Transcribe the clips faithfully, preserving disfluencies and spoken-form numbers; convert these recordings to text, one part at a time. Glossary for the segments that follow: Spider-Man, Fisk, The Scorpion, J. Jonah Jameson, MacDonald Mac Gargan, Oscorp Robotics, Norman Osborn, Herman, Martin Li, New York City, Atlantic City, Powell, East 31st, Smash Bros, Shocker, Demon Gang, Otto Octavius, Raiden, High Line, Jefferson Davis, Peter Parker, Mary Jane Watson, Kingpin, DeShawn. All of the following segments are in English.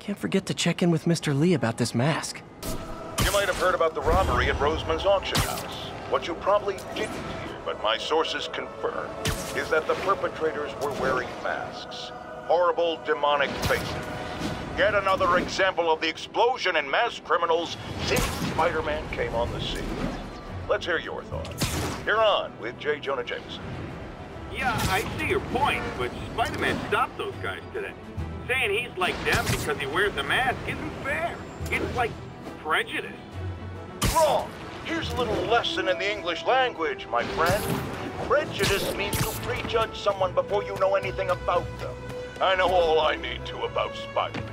Can't forget to check in with Mister Lee about this mask. You might have heard about the robbery at Roseman's auction house. What you probably didn't hear, but my sources confirm, is that the perpetrators were wearing masks. Horrible, demonic faces. Yet another example of the explosion in masked criminals since Spider-Man came on the scene. Let's hear your thoughts. You're on with J. Jonah Jameson. Yeah, I see your point, but Spider-Man stopped those guys today. Saying he's like them because he wears a mask isn't fair. It's like prejudice. Wrong. Here's a little lesson in the English language, my friend. Prejudice means to prejudge someone before you know anything about them. I know all I need to about Spider-Man.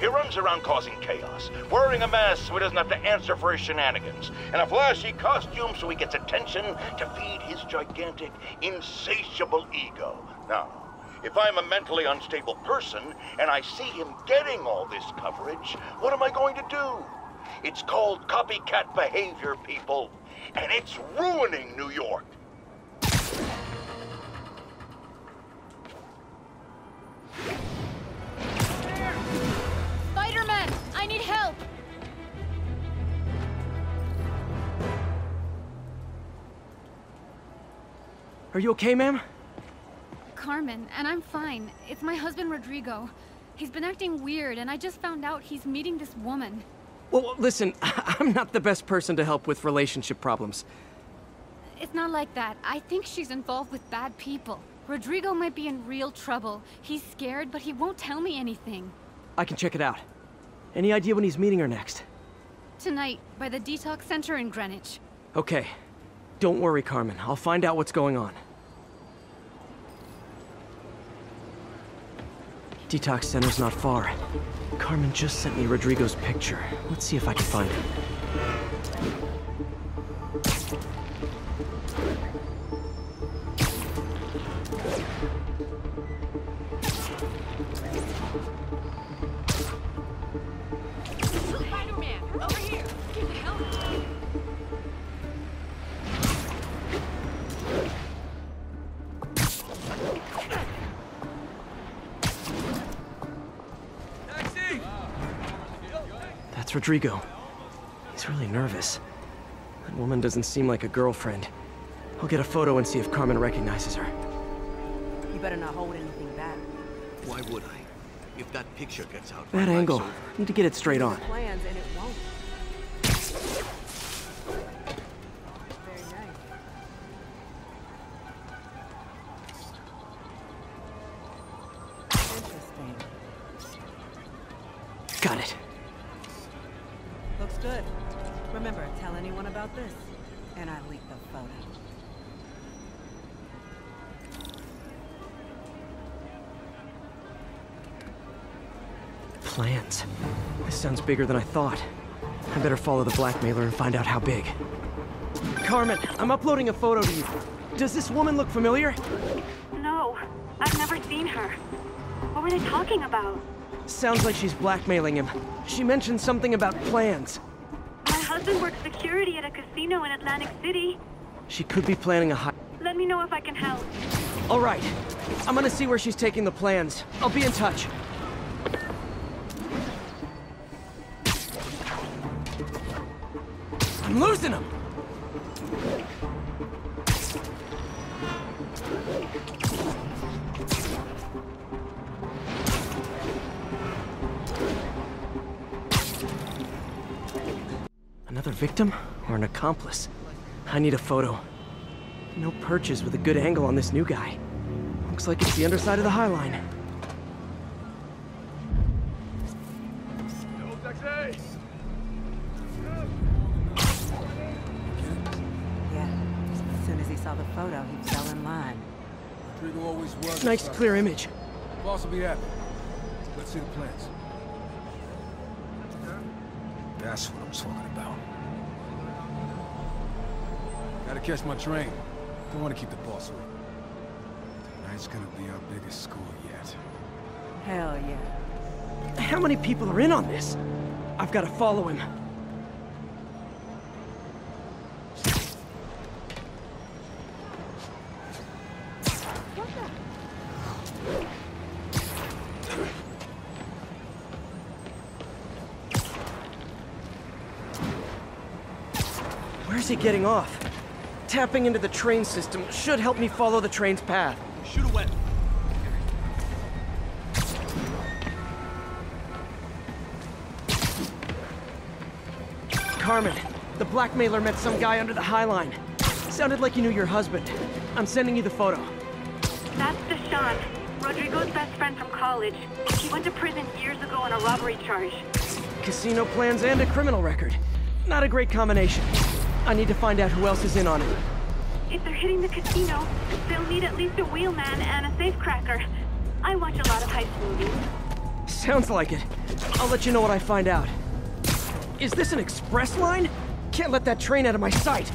He runs around causing chaos, wearing a mask so he doesn't have to answer for his shenanigans, and a flashy costume so he gets attention to feed his gigantic, insatiable ego. Now, if I'm a mentally unstable person, and I see him getting all this coverage, what am I going to do? It's called copycat behavior, people, and it's ruining New York. Spider-Man, I need help! Are you okay, ma'am? Carmen, and I'm fine. It's my husband, Rodrigo. He's been acting weird, and I just found out he's meeting this woman. Well, listen, I'm not the best person to help with relationship problems. It's not like that. I think she's involved with bad people. Rodrigo might be in real trouble. He's scared, but he won't tell me anything. I can check it out. Any idea when he's meeting her next? Tonight, by the detox center in Greenwich. Okay. Don't worry, Carmen. I'll find out what's going on. Detox center's not far. Carmen just sent me Rodrigo's picture. Let's see if I can find him. Spider-Man, over here! Can you help me? Rodrigo. He's really nervous. That woman doesn't seem like a girlfriend. I'll get a photo and see if Carmen recognizes her. You better not hold anything back. Why would I? If that picture gets out... That angle. Need to get it straight on. Plans and it won't. Very nice. Interesting. Got it. Looks good. Remember, tell anyone about this, and I leak the photo. Plans. This sounds bigger than I thought. I better follow the blackmailer and find out how big. Carmen, I'm uploading a photo to you. Does this woman look familiar? No, I've never seen her. What were they talking about? Sounds like she's blackmailing him. She mentioned something about plans. My husband works security at a casino in Atlantic City. She could be planning a high... Let me know if I can help. All right. I'm gonna see where she's taking the plans. I'll be in touch. I'm losing him! Another victim or an accomplice? I need a photo. No perches with a good angle on this new guy. Looks like it's the underside of the High Line. Yeah, as soon as he saw the photo, he fell in line. Nice clear image. Boss will be happy. Let's see the plans. That's what I'm talking about. Gotta catch my train. Don't want to keep the boss away. Tonight's gonna be our biggest score yet. Hell yeah. How many people are in on this? I've gotta follow him. Where's he getting off? Tapping into the train system should help me follow the train's path. Shoot a weapon. Carmen, the blackmailer met some guy under the High Line. Sounded like you knew your husband. I'm sending you the photo. That's DeShawn, Rodrigo's best friend from college. He went to prison years ago on a robbery charge. Casino plans and a criminal record. Not a great combination. I need to find out who else is in on it. If they're hitting the casino, they'll need at least a wheelman and a safecracker. I watch a lot of heist movies. Sounds like it. I'll let you know what I find out. Is this an express line? Can't let that train out of my sight.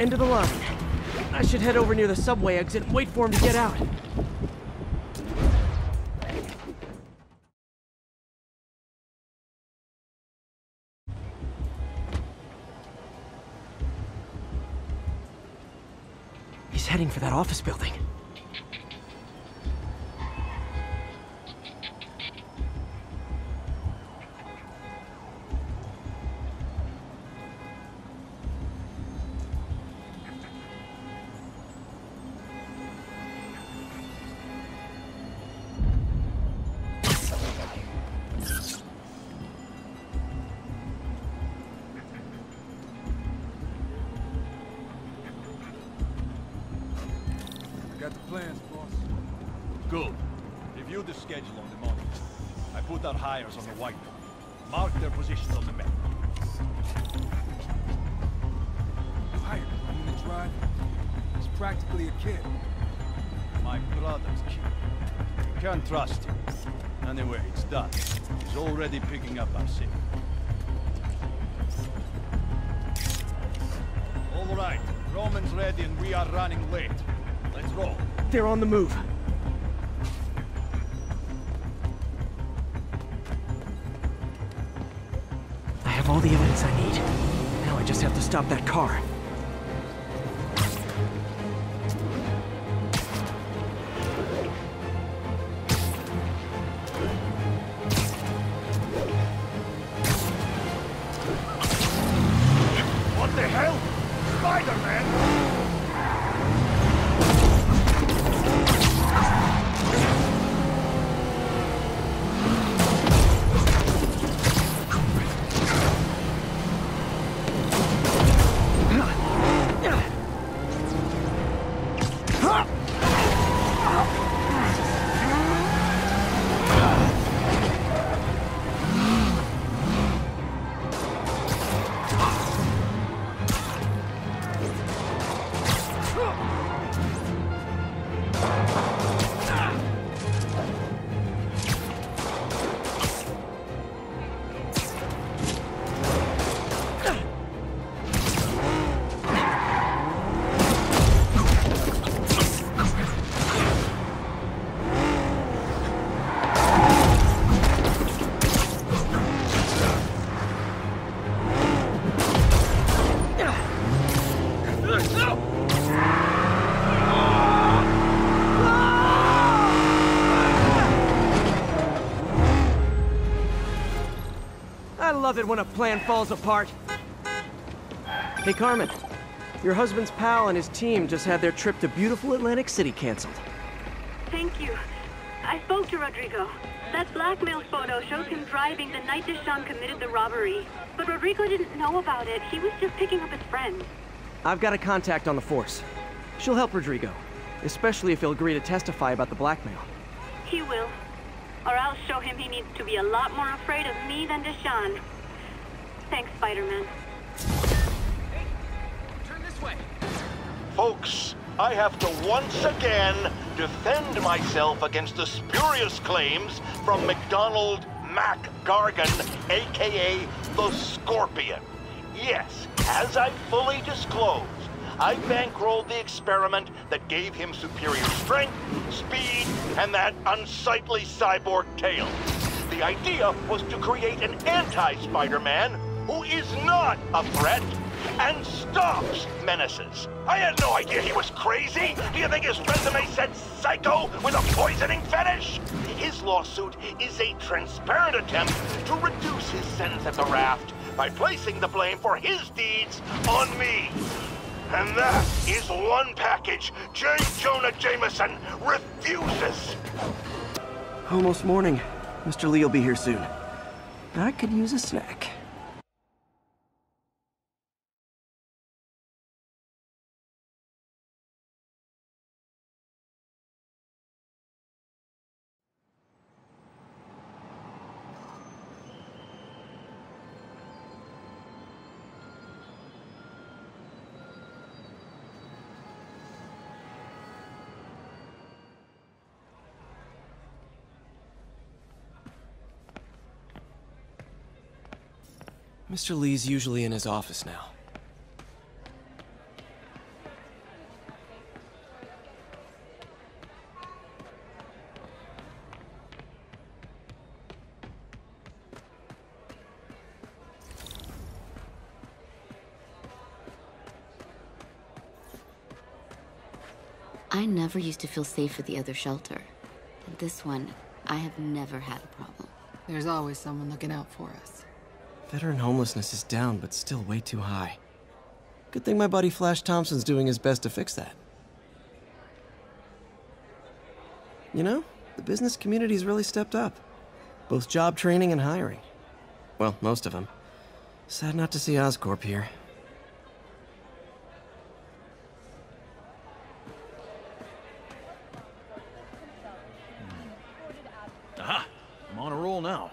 End of the line. I should head over near the subway exit and wait for him to get out. He's heading for that office building. Trust him. Anyway, it's done. He's already picking up our signal. All right. Roman's ready and we are running late. Let's roll. They're on the move. I have all the evidence I need. Now I just have to stop that car. I love it when a plan falls apart. Hey, Carmen. Your husband's pal and his team just had their trip to beautiful Atlantic City canceled. Thank you. I spoke to Rodrigo. That blackmail photo shows him driving the night DeShawn committed the robbery. But Rodrigo didn't know about it. He was just picking up his friend. I've got a contact on the force. She'll help Rodrigo, especially if he'll agree to testify about the blackmail. He will. Or I'll show him he needs to be a lot more afraid of me than DeShawn. Thanks, Spider-Man. Hey, turn this way. Folks, I have to once again defend myself against the spurious claims from MacDonald Mac Gargan, a k a. The Scorpion. Yes, as I fully disclosed, I bankrolled the experiment that gave him superior strength, speed, and that unsightly cyborg tail. The idea was to create an anti-Spider-Man who is not a threat and stops menaces. I had no idea he was crazy. Do you think his resume said psycho with a poisoning fetish? His lawsuit is a transparent attempt to reduce his sentence at the Raft by placing the blame for his deeds on me. And that is one package J. Jonah Jameson refuses. Almost morning. Mister Lee'll be here soon. I could use a snack. Mister Lee's usually in his office now. I never used to feel safe at the other shelter. At this one, I have never had a problem. There's always someone looking out for us. Veteran homelessness is down, but still way too high. Good thing my buddy Flash Thompson's doing his best to fix that. You know, the business community's really stepped up. Both job training and hiring. Well, most of them. Sad not to see Oscorp here. Aha! I'm on a roll now.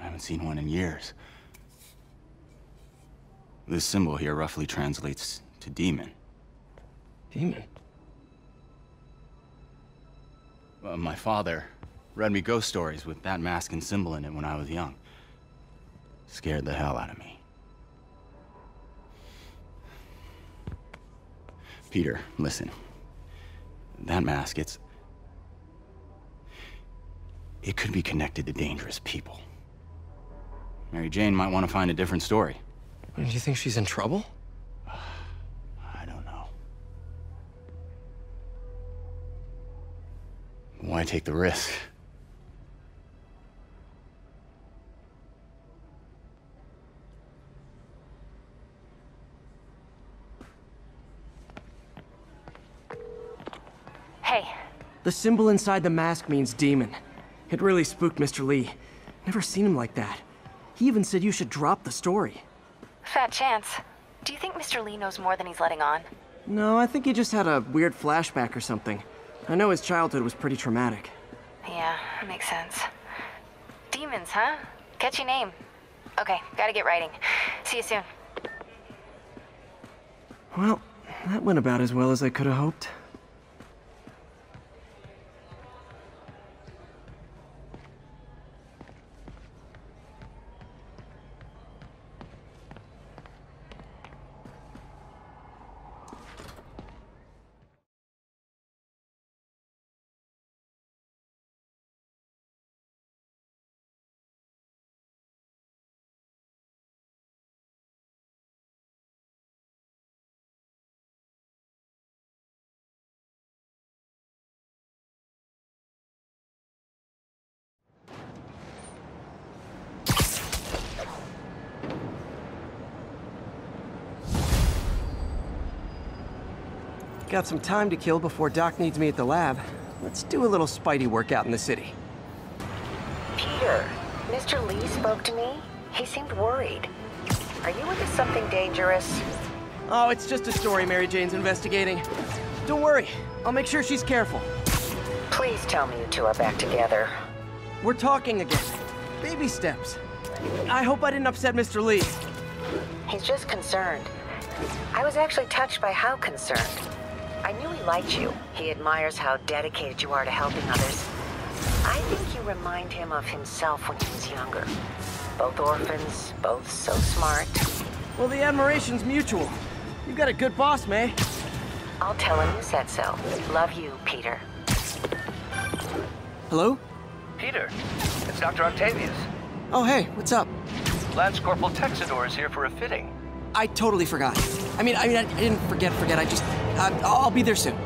I haven't seen one in years. This symbol here roughly translates to demon. Demon? Well, my father read me ghost stories with that mask and symbol in it when I was young. Scared the hell out of me. Peter, listen. That mask, it's... it could be connected to dangerous people. Mary Jane might want to find a different story. Do you think she's in trouble? I don't know. Why take the risk? Hey. The symbol inside the mask means demon. It really spooked Mister Lee. Never seen him like that. He even said you should drop the story. Fat chance. Do you think Mister Lee knows more than he's letting on? No, I think he just had a weird flashback or something. I know his childhood was pretty traumatic. Yeah, that makes sense. Demons, huh? Catchy name. Okay, gotta get writing. See you soon. Well, that went about as well as I could have hoped. Got some time to kill before Doc needs me at the lab. Let's do a little Spidey workout in the city. Peter, Mister Lee spoke to me. He seemed worried. Are you into something dangerous? Oh, it's just a story Mary Jane's investigating. Don't worry. I'll make sure she's careful. Please tell me you two are back together. We're talking again. Baby steps. I hope I didn't upset Mister Lee. He's just concerned. I was actually touched by how concerned. I knew he liked you. He admires how dedicated you are to helping others. I think you remind him of himself when he was younger. Both orphans, both so smart. Well, the admiration's mutual. You've got a good boss, May. I'll tell him you said so. Love you, Peter. Hello? Peter, it's Doctor Octavius. Oh, hey, what's up? Lance Corporal Texidor is here for a fitting. I totally forgot. I mean, I mean, I didn't forget, forget. I just, uh, I'll be there soon.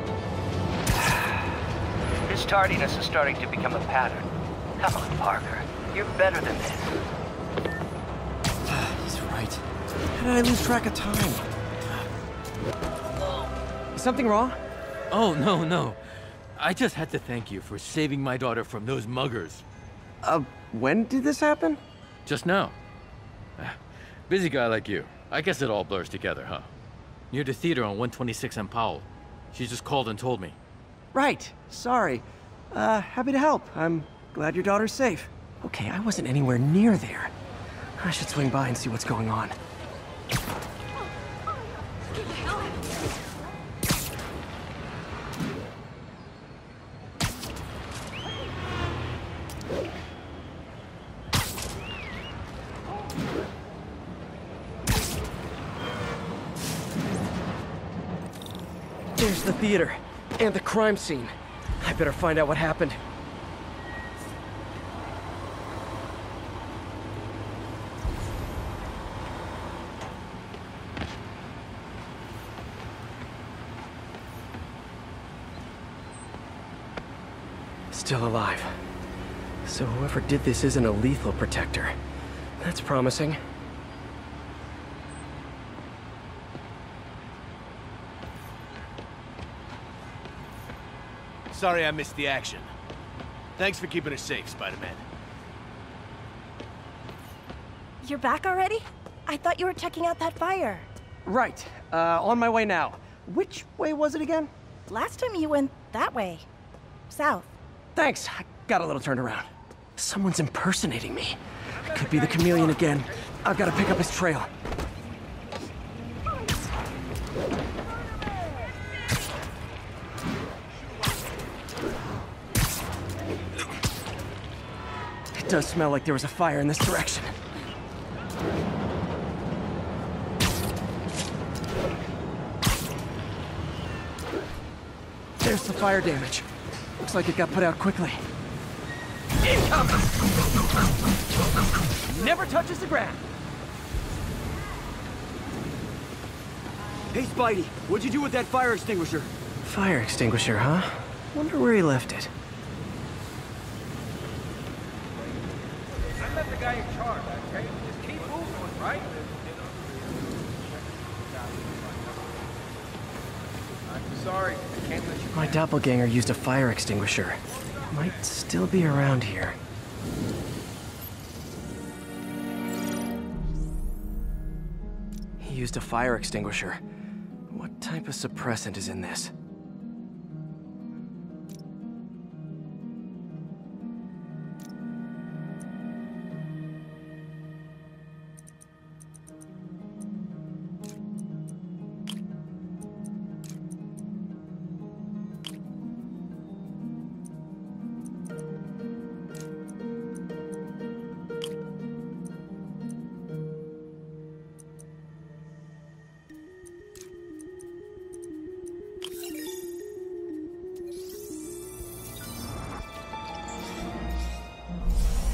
His tardiness is starting to become a pattern. Come on, Parker. You're better than this. He's right. How did I lose track of time? Is something wrong? Oh, no, no. I just had to thank you for saving my daughter from those muggers. Uh, when did this happen? Just now. Busy guy like you. I guess it all blurs together, huh? Near the theater on one twenty-six and Powell. She just called and told me. Right. Sorry. Uh, happy to help. I'm glad your daughter's safe. Okay, I wasn't anywhere near there. I should swing by and see what's going on. There's the theater, and the crime scene. I better find out what happened. Still alive. So whoever did this isn't a lethal protector. That's promising. Sorry I missed the action. Thanks for keeping us safe, Spider-Man. You're back already? I thought you were checking out that fire. Right. Uh, on my way now. Which way was it again? Last time you went that way. South. Thanks. I got a little turned around. Someone's impersonating me. Could be the chameleon again. I've got to pick up his trail. It does smell like there was a fire in this direction. There's the fire damage. Looks like it got put out quickly. Incoming! Never touches the ground. Hey, Spidey, what'd you do with that fire extinguisher? Fire extinguisher, huh? Wonder where he left it. I left the guy in charge, okay? Just keep moving, right? I'm sorry. My doppelganger used a fire extinguisher. Might still be around here. He used a fire extinguisher. What type of suppressant is in this?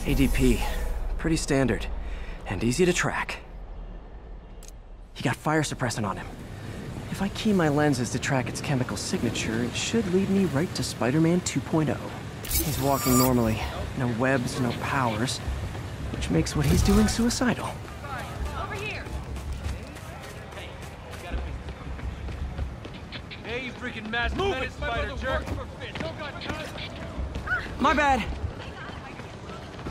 A D P. Pretty standard, and easy to track. He got fire suppressant on him. If I key my lenses to track its chemical signature, it should lead me right to Spider-Man two point oh. He's walking normally. No webs, no powers, which makes what he's doing suicidal. Over here. Hey, you freaking mask. Move it, spider jerk. My bad.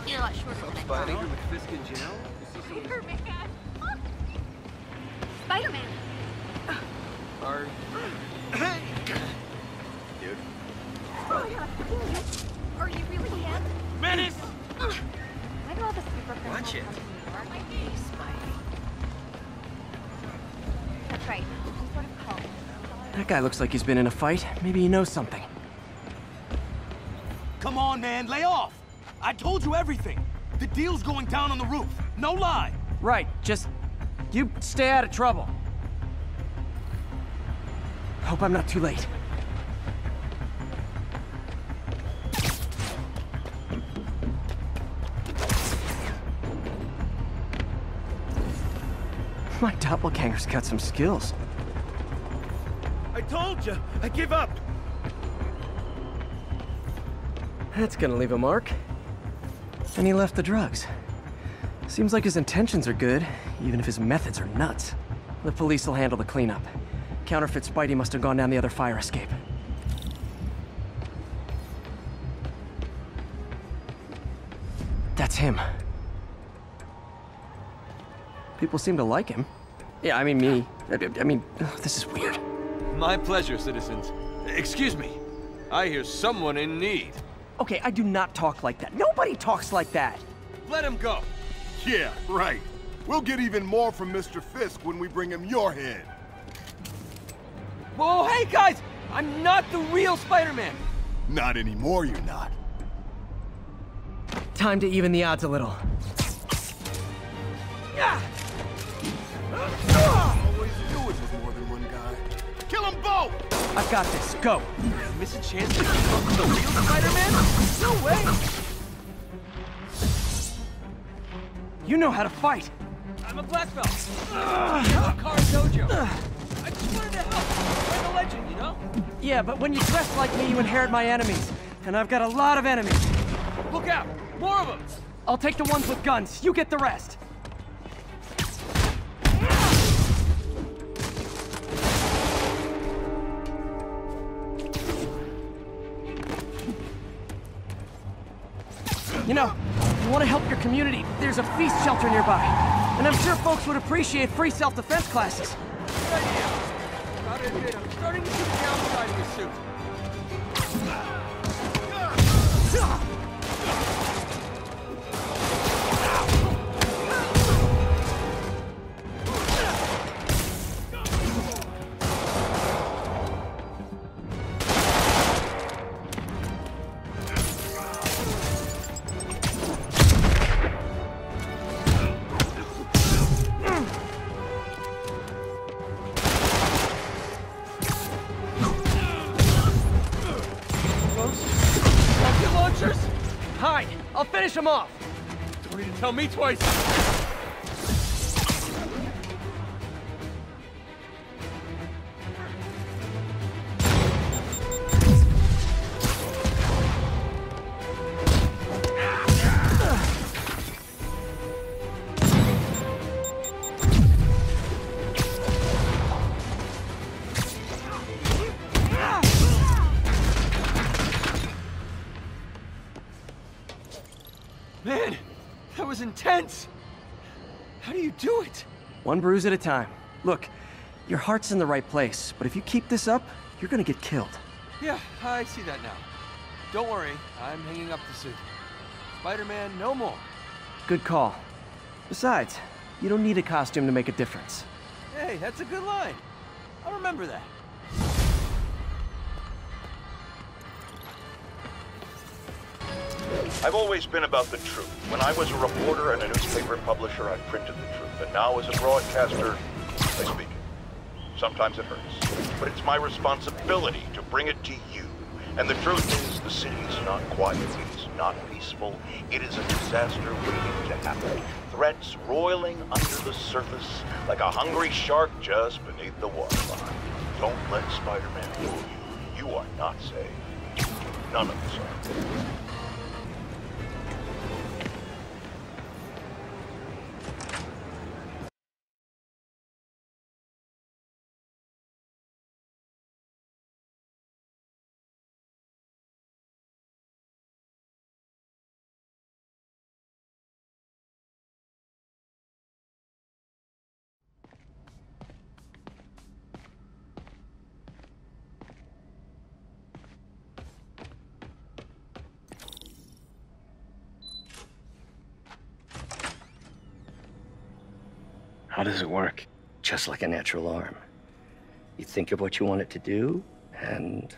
You're not sure. What's up, Spidey? With Fisk in jail? Spider-Man! Spider-Man! Are... Hey! Dude. Oh, yeah. Are you really him? Menace! Why do all the super criminals Watch it. Come to New York? Hey, Spidey. That's right. Some sort of cult. That guy looks like he's been in a fight. Maybe he knows something. Come on, man. Lay off! I told you everything. The deal's going down on the roof. No lie. Right. Just... you stay out of trouble. Hope I'm not too late. My doppelganger's got some skills. I told you. I give up. That's gonna leave a mark. And he left the drugs. Seems like his intentions are good, even if his methods are nuts. The police will handle the cleanup. Counterfeit Spidey must have gone down the other fire escape. That's him. People seem to like him. Yeah, I mean me. I, I mean, oh, this is weird. My pleasure, citizens. Excuse me. I hear someone in need. Okay, I do not talk like that. Nobody talks like that. Let him go. Yeah, right. We'll get even more from Mister Fisk when we bring him your head. Whoa, hey guys! I'm not the real Spider-Man. Not anymore, you're not. Time to even the odds a little. Yeah. Always do it with more than one guy. Kill them both! I've got this. Go. Miss a chance to come up with the real Spider-Man? No way. You know how to fight. I'm a black belt. I'm a car dojo. I just wanted to help. I'm a legend, you know? Yeah, but when you dress like me, you inherit my enemies. And I've got a lot of enemies. Look out. More of them. I'll take the ones with guns. You get the rest. You know, if you want to help your community, there's a feast shelter nearby. And I'm sure folks would appreciate free self-defense classes. Good idea. About it, good. I'm starting to see the downside of this suit. Finish him off! Don't need to tell me twice! Intense! How do you do it? One bruise at a time. Look, your heart's in the right place, but if you keep this up, you're gonna get killed. Yeah, I see that now. Don't worry, I'm hanging up the suit. Spider-Man, no more. Good call. Besides, you don't need a costume to make a difference. Hey, that's a good line. I'll remember that. I've always been about the truth. When I was a reporter and a newspaper publisher, I printed the truth. And now, as a broadcaster, I speak it. Sometimes it hurts. But it's my responsibility to bring it to you. And the truth is, the city is not quiet. It is not peaceful. It is a disaster waiting to happen. Threats roiling under the surface like a hungry shark just beneath the waterline. Don't let Spider-Man fool you. You are not safe. None of us are. How does it work? Just like a natural arm. You think of what you want it to do, and...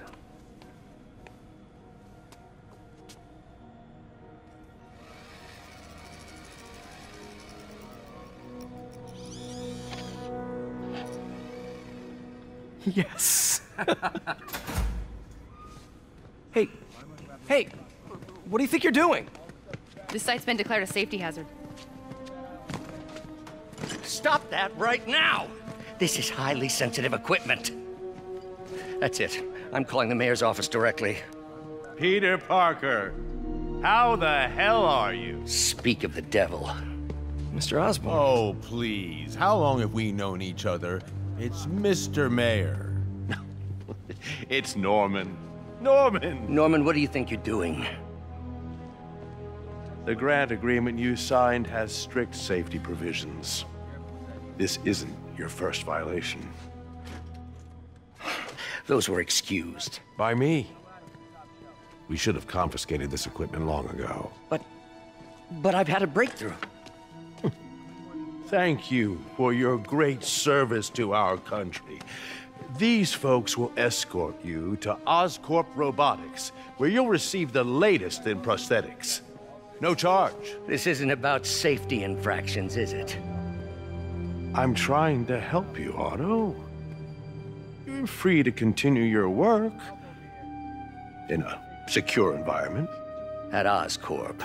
Yes. Hey, hey, what do you think you're doing? This site's been declared a safety hazard. Stop that right now! This is highly sensitive equipment. That's it. I'm calling the mayor's office directly. Peter Parker, how the hell are you? Speak of the devil. Mister Osborn. Oh, please. How long have we known each other? It's Mister Mayor. No, it's Norman. Norman! Norman, what do you think you're doing? The grant agreement you signed has strict safety provisions. This isn't your first violation. Those were excused. By me. We should have confiscated this equipment long ago. But... but I've had a breakthrough. Thank you for your great service to our country. These folks will escort you to Oscorp Robotics, where you'll receive the latest in prosthetics. No charge. This isn't about safety infractions, is it? I'm trying to help you, Otto. You're free to continue your work in a secure environment. At Oscorp.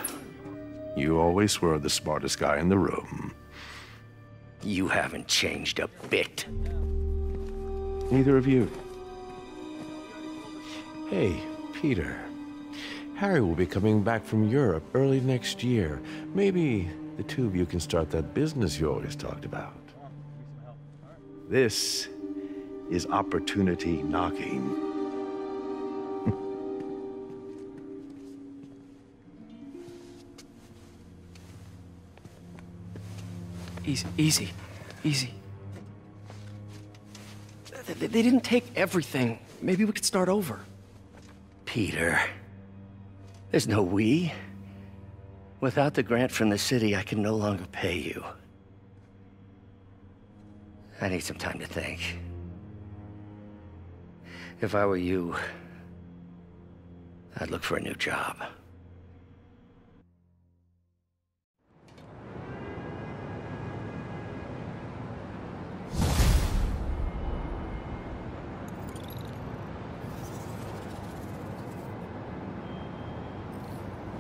You always were the smartest guy in the room. You haven't changed a bit. Neither of you. Hey, Peter. Harry will be coming back from Europe early next year. Maybe the two of you can start that business you always talked about. This is opportunity knocking. Easy, easy, easy. They, they didn't take everything. Maybe we could start over. Peter, there's no we. Without the grant from the city, I can no longer pay you. I need some time to think. If I were you, I'd look for a new job.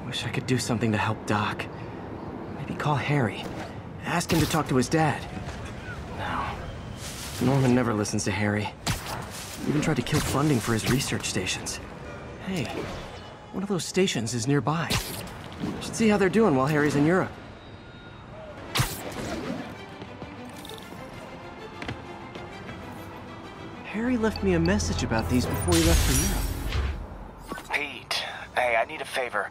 Wish I could do something to help Doc. Maybe call Harry. Ask him to talk to his dad. No. Norman never listens to Harry. Even tried to kill funding for his research stations. Hey, one of those stations is nearby. Should see how they're doing while Harry's in Europe. Harry left me a message about these before he left for Europe. Pete, hey, I need a favor.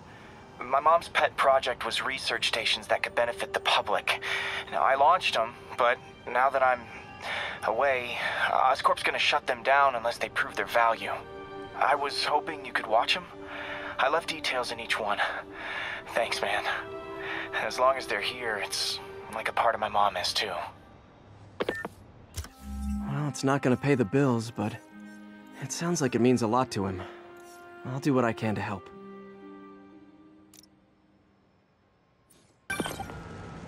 My mom's pet project was research stations that could benefit the public. Now, I launched them, but now that I'm away, Oscorp's gonna shut them down unless they prove their value. I was hoping you could watch them. I left details in each one. Thanks, man. As long as they're here, it's like a part of my mom is, too. Well, it's not gonna pay the bills, but it sounds like it means a lot to him. I'll do what I can to help.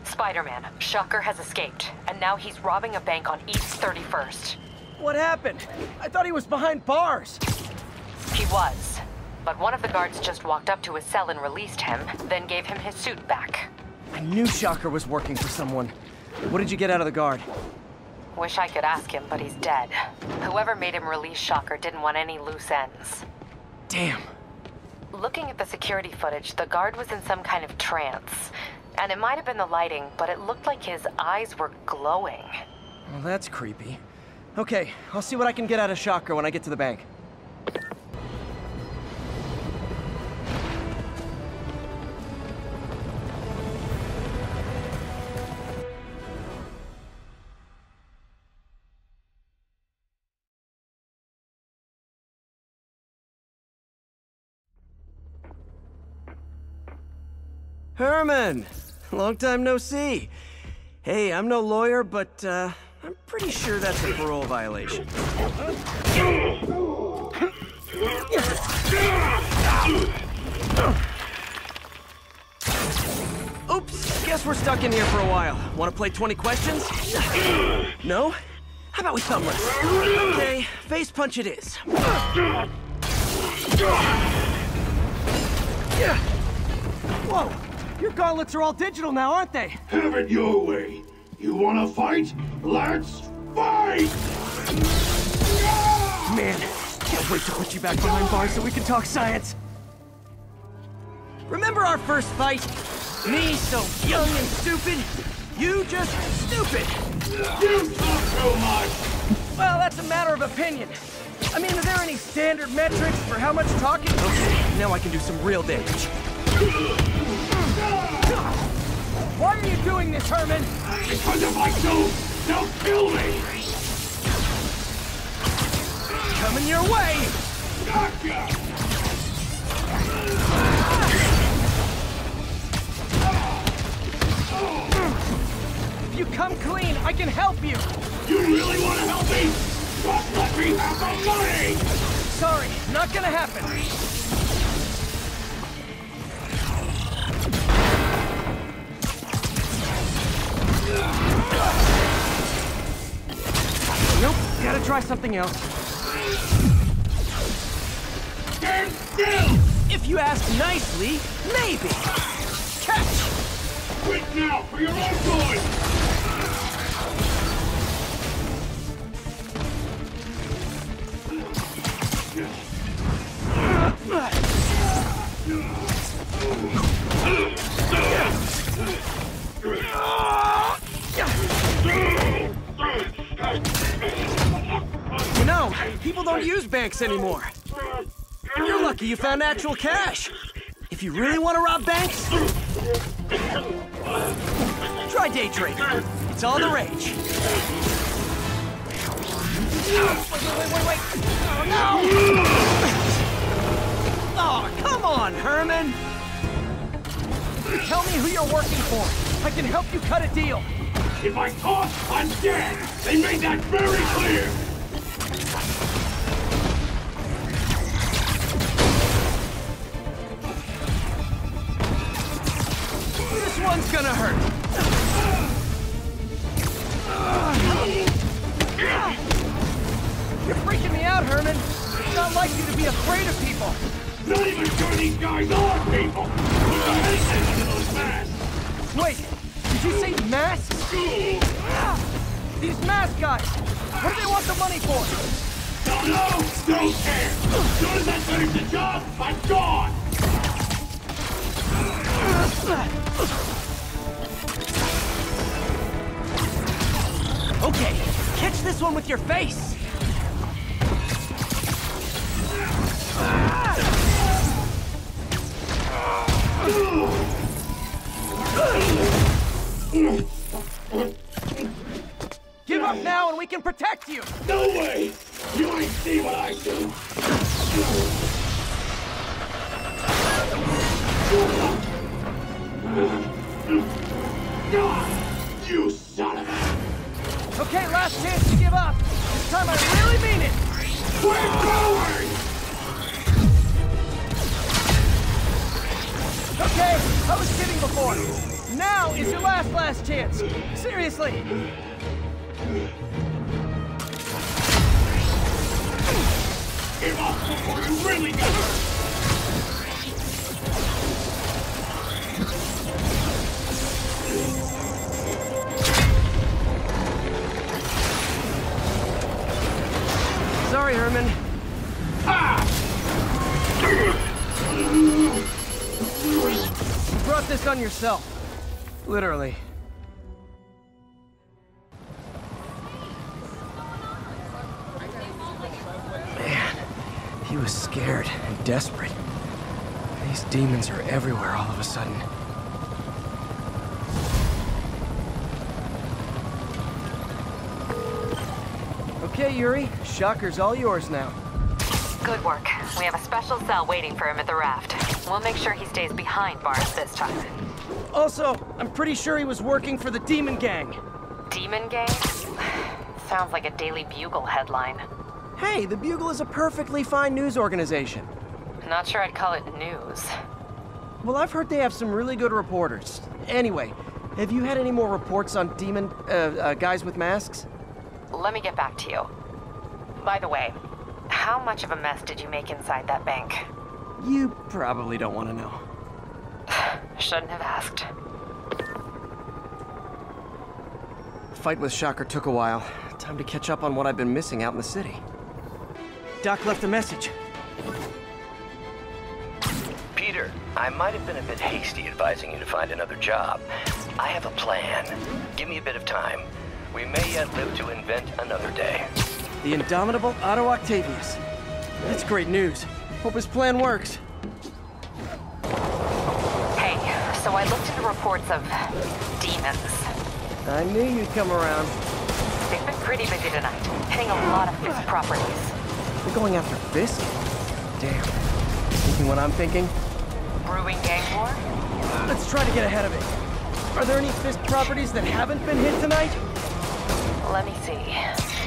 Spider-Man, Shocker has escaped, and now he's robbing a bank on East thirty-first. What happened? I thought he was behind bars. He was, but one of the guards just walked up to his cell and released him, then gave him his suit back. I knew Shocker was working for someone. What did you get out of the guard? Wish I could ask him, but he's dead. Whoever made him release Shocker didn't want any loose ends. Damn. Looking at the security footage, the guard was in some kind of trance. And it might have been the lighting, but it looked like his eyes were glowing. Well, that's creepy. Okay, I'll see what I can get out of Shocker when I get to the bank. Herman! Long time no see. Hey, I'm no lawyer, but uh, I'm pretty sure that's a parole violation. Oops, guess we're stuck in here for a while. Want to play twenty questions? No? How about we thumb wrestle? Okay, face punch it is. Whoa, your gauntlets are all digital now, aren't they? Have it your way. You want to fight? Let's fight! Man, can't wait to put you back behind bars so we can talk science. Remember our first fight? Me, so young and stupid. You just stupid. You talk so much. Well, that's a matter of opinion. I mean, are there any standard metrics for how much talking? Okay, now I can do some real damage. Why are you doing this, Herman? Because if I do, they'll kill me. Coming your way. Gotcha. If you come clean, I can help you! You really want to help me? But let me have the money! Sorry, not gonna happen. Nope, gotta try something else. Stand still! If you ask nicely, maybe. Catch! Quit now, for your own good! You know, people don't use banks anymore. You're lucky you found actual cash. If you really want to rob banks, try day trading. It's all the rage. Wait, wait, wait, wait. Oh, no! Oh, come on, Herman. Tell me who you're working for. I can help you cut a deal. If I talk, I'm dead. They made that very clear. One's gonna hurt. You're freaking me out, Herman. It's not like you to be afraid of people. Not even sure these guys are people. Wait, did you say masks? These mask guys. What do they want the money for? Don't know. Don't care. As soon as I finish the job, I'm gone. Okay, catch this one with your face. Give up now and we can protect you. No way! You ain't see what I do. You son of a... Okay, last chance to give up. This time I really mean it. We're going! Okay, I was kidding before. Now is your last, last chance. Seriously. Give up before you really get hurt. Sorry, Herman. Ah! You brought this on yourself. Literally. Man, he was scared and desperate. These demons are everywhere all of a sudden. Okay, Yuri, Shocker's all yours now. Good work. We have a special cell waiting for him at the Raft. We'll make sure he stays behind bars this time. Also, I'm pretty sure he was working for the Demon Gang. Demon Gang? Sounds like a Daily Bugle headline. Hey, the Bugle is a perfectly fine news organization. Not sure I'd call it news. Well, I've heard they have some really good reporters. Anyway, have you had any more reports on demon... Uh, uh, guys with masks? Let me get back to you. By the way, how much of a mess did you make inside that bank? You probably don't want to know. Shouldn't have asked. The fight with Shocker took a while. Time to catch up on what I've been missing out in the city. Doc left a message. Peter, I might have been a bit hasty advising you to find another job. I have a plan. Give me a bit of time. We may yet live to invent another day. The indomitable Otto Octavius. That's great news. Hope his plan works. Hey, so I looked into reports of demons. I knew you'd come around. They've been pretty busy tonight, hitting a lot of Fisk properties. We're going after Fisk? Damn. Thinking what I'm thinking? Brewing gang war? Let's try to get ahead of it. Are there any Fisk properties that haven't been hit tonight? Let me see.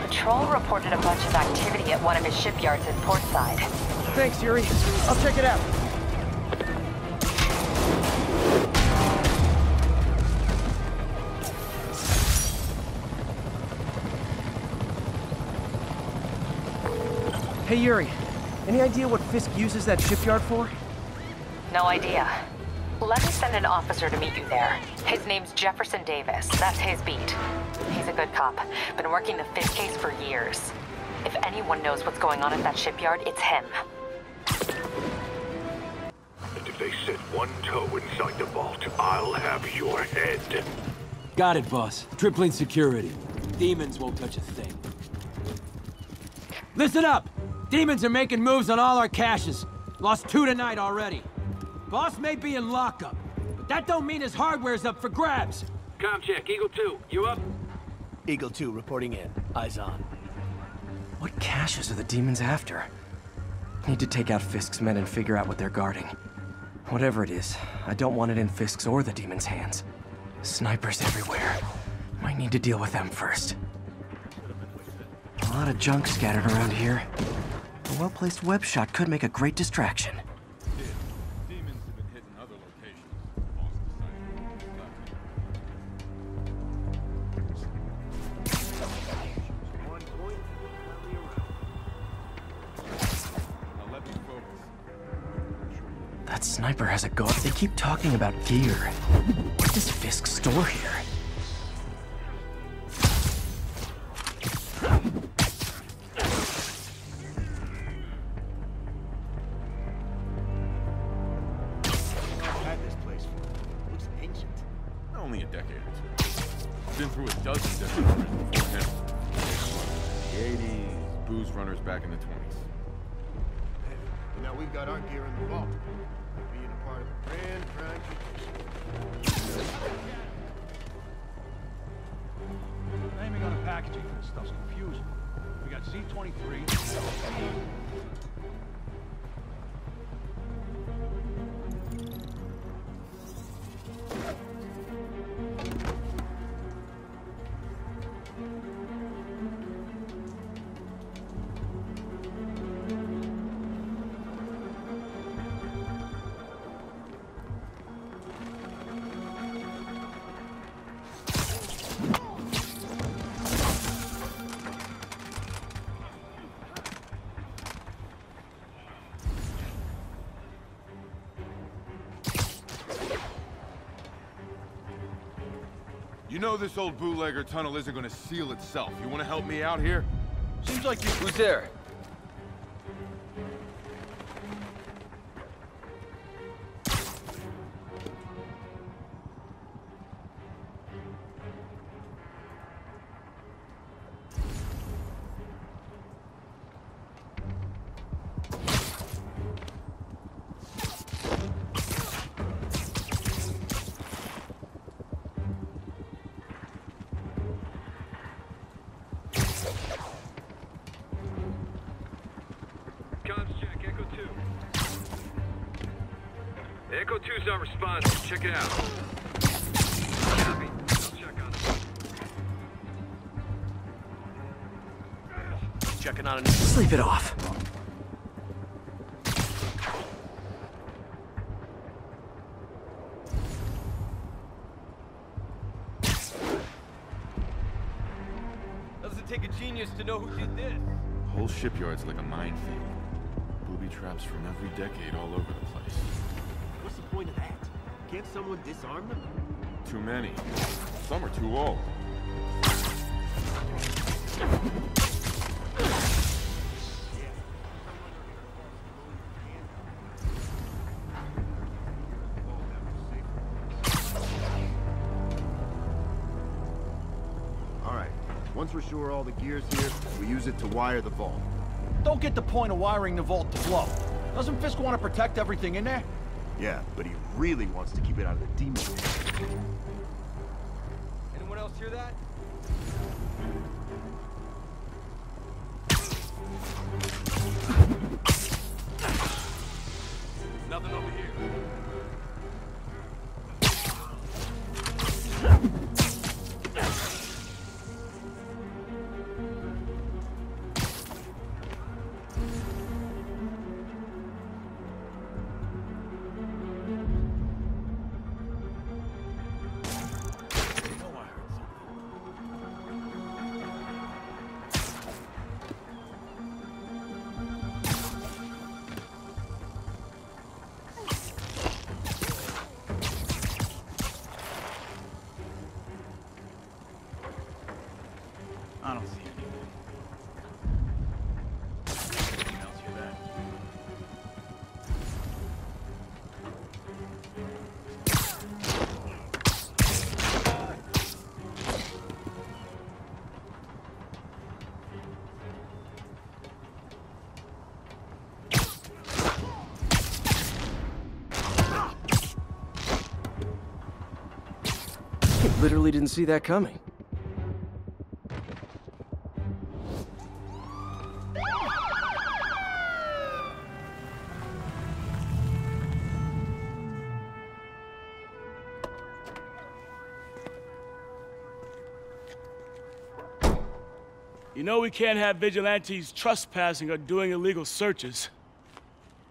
Patrol reported a bunch of activity at one of his shipyards in Portside. Thanks, Yuri. I'll check it out. Hey, Yuri. Any idea what Fisk uses that shipyard for? No idea. Let me send an officer to meet you there. His name's Jefferson Davis. That's his beat. He's a good cop. Been working the Fisk case for years. If anyone knows what's going on at that shipyard, it's him. And if they set one toe inside the vault, I'll have your head. Got it, boss. Tripling security. Demons won't touch a thing. Listen up! Demons are making moves on all our caches. Lost two tonight already. Boss may be in lockup, but that don't mean his hardware's up for grabs. Com check, Eagle two, you up? Eagle two reporting in. Eyes on. What caches are the demons after? Need to take out Fisk's men and figure out what they're guarding. Whatever it is, I don't want it in Fisk's or the demons' hands. Snipers everywhere. Might need to deal with them first. A lot of junk scattered around here. A well-placed web shot could make a great distraction. Sniper has a gun. They keep talking about gear. What does Fisk store here? I've had this place for. Looks ancient. Only a decade or two. Been through a dozen different prisons before him. The eighties, booze runners back in the twenties. Hey, now we've got our gear in the vault. Naming on the packaging for this stuff's confusing. We got C twenty-three. You know this old bootlegger tunnel isn't gonna seal itself. You wanna help me out here? Seems like you- Who's there? Echo two's not responding. Check it out. Copy. I'll check on it. Checking on it. Sleep it off. Doesn't take a genius to know who did this. The whole shipyard's like a minefield. Booby traps from every decade all over the place. What's the point of that? Can't someone disarm them? Too many. Some are too old. All right. Once we're sure all the gear's here, we use it to wire the vault. Don't get the point of wiring the vault to blow. Doesn't Fisk want to protect everything in there? Yeah, but he really wants to keep it out of the demon. Anyone else hear that? Nothing over here. Literally didn't see that coming. You know we can't have vigilantes trespassing or doing illegal searches.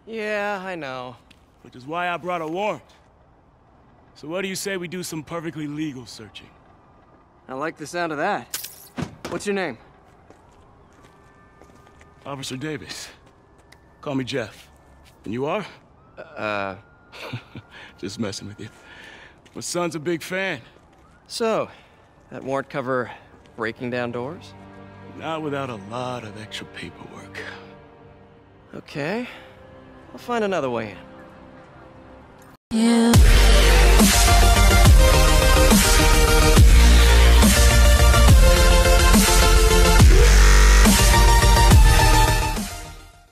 Yeah, I know. Which is why I brought a warrant. So what do you say we do some perfectly legal searching? I like the sound of that. What's your name? Officer Davis. Call me Jeff. And you are? Uh... Just messing with you. My son's a big fan. So, that warrant cover breaking down doors? Not without a lot of extra paperwork. Okay. I'll find another way in. Yeah.